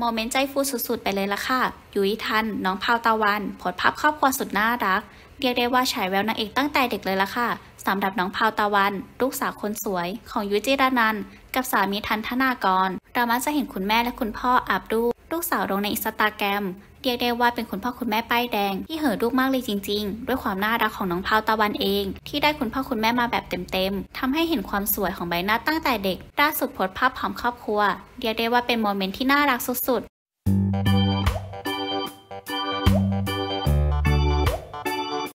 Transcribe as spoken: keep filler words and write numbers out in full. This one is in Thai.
โมเมนต์ใจฟูสุดๆไปเลยละค่ะยุ้ยทันน้องพาวตะวันผลภาพครอบครัวสุดน่ารักเรียกได้ว่าฉายแววนางเอกตั้งแต่เด็กเลยละค่ะสำหรับน้องพาวตะวันลูกสาวคนสวยของยุ้ยจิรนันท์กับสามีทันธนากรเรามักจะเห็นคุณแม่และคุณพ่ออัปรูปลูกสาวลงในอินสตาแกรมเรียกได้ว่าเป็นคุณพ่อคุณแม่ป้ายแดงที่เห่อลูกมากเลยจริงๆด้วยความน่ารักของน้องพาวตะวันเองที่ได้คุณพ่อคุณแม่มาแบบเต็มๆทำให้เห็นความสวยของใบหน้าตั้งแต่เด็กล่าสุดโพสต์ภาพพร้อมครอบครัวเรียกได้ว่าเป็นโมเมนต์ที่น่ารักสุด